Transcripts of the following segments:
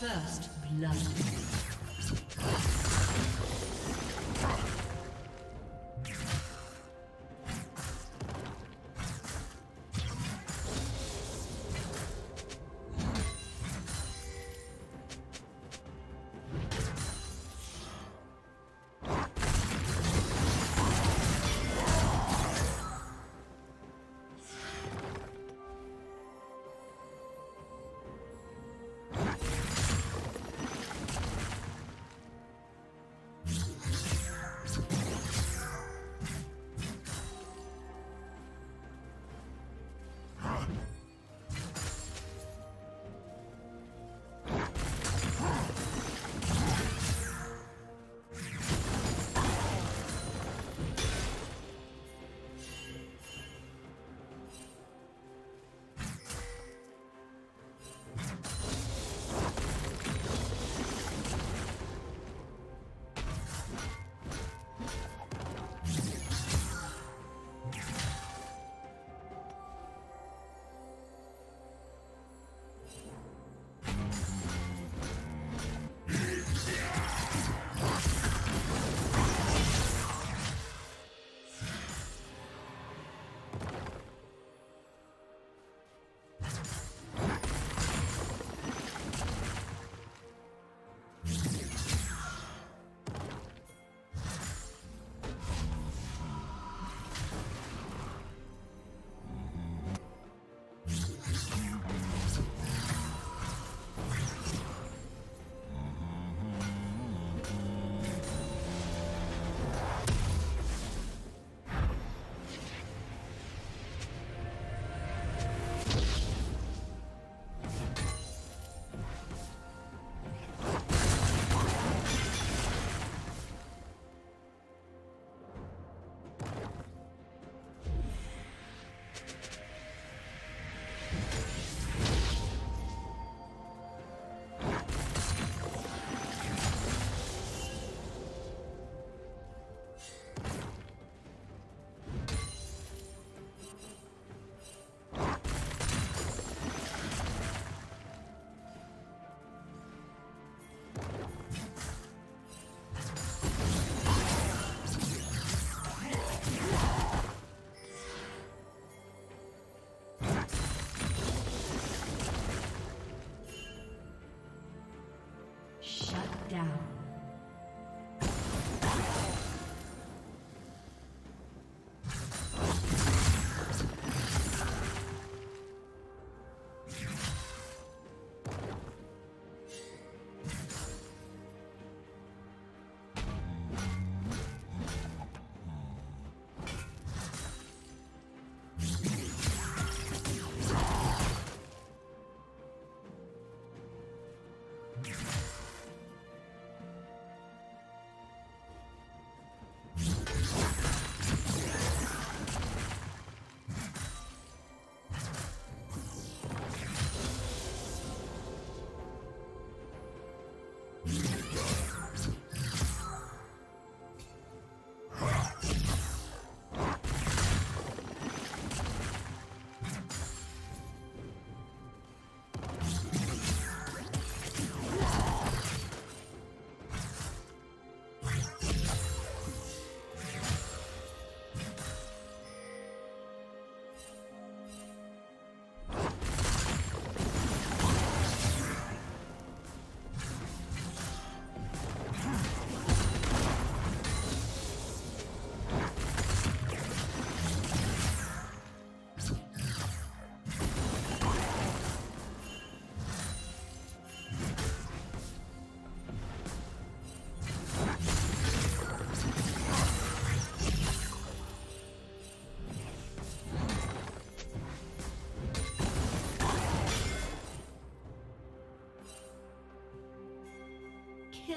First blood.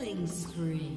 Killing spree.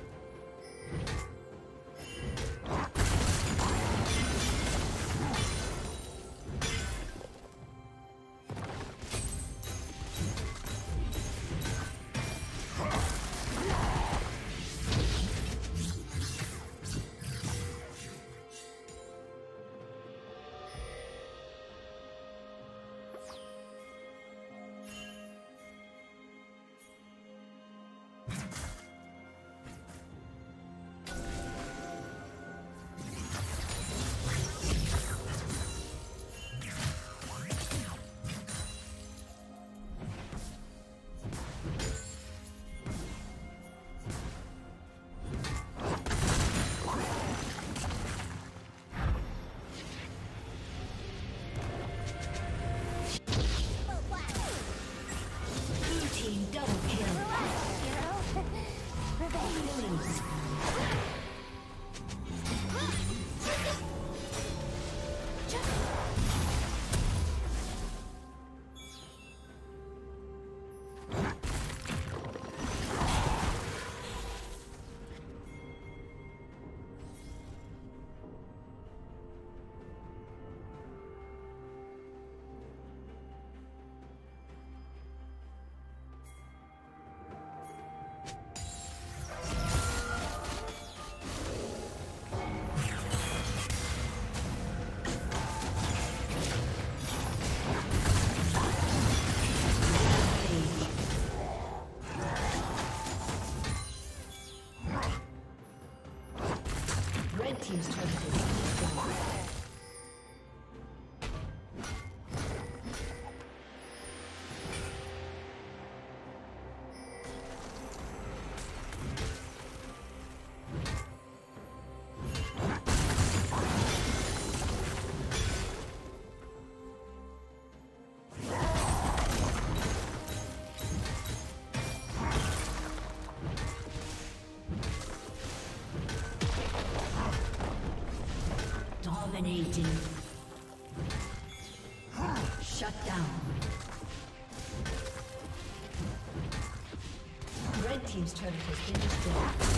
team. Shut down. Red team's turret has been destroyed.